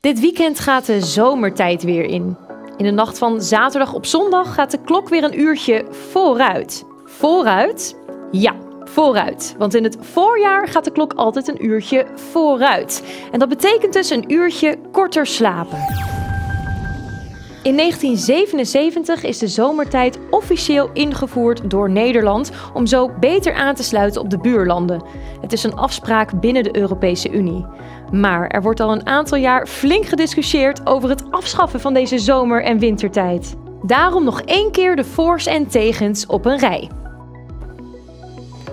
Dit weekend gaat de zomertijd weer in. In de nacht van zaterdag op zondag gaat de klok weer een uurtje vooruit. Vooruit? Ja, vooruit. Want in het voorjaar gaat de klok altijd een uurtje vooruit. En dat betekent dus een uurtje korter slapen. In 1977 is de zomertijd officieel ingevoerd door Nederland om zo beter aan te sluiten op de buurlanden. Het is een afspraak binnen de Europese Unie. Maar er wordt al een aantal jaar flink gediscussieerd over het afschaffen van deze zomer- en wintertijd. Daarom nog één keer de voor's en tegens op een rij.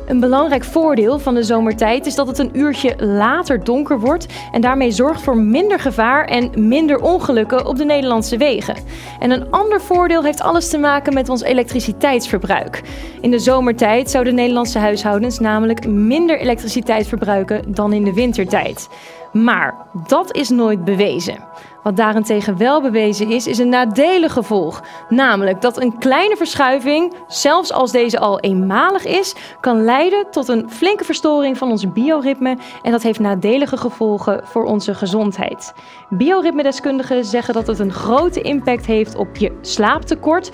Een belangrijk voordeel van de zomertijd is dat het een uurtje later donker wordt en daarmee zorgt voor minder gevaar en minder ongelukken op de Nederlandse wegen. En een ander voordeel heeft alles te maken met ons elektriciteitsverbruik. In de zomertijd zouden Nederlandse huishoudens namelijk minder elektriciteit verbruiken dan in de wintertijd. Maar dat is nooit bewezen. Wat daarentegen wel bewezen is een nadelig gevolg. Namelijk dat een kleine verschuiving, zelfs als deze al eenmalig is, kan leiden tot een flinke verstoring van ons bioritme. En dat heeft nadelige gevolgen voor onze gezondheid. Bioritmedeskundigen zeggen dat het een grote impact heeft op je slaaptekort,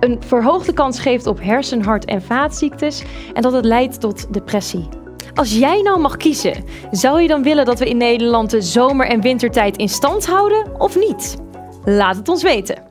een verhoogde kans geeft op hersen-, hart- en vaatziektes en dat het leidt tot depressie. Als jij nou mag kiezen, zou je dan willen dat we in Nederland de zomer- en wintertijd in stand houden of niet? Laat het ons weten.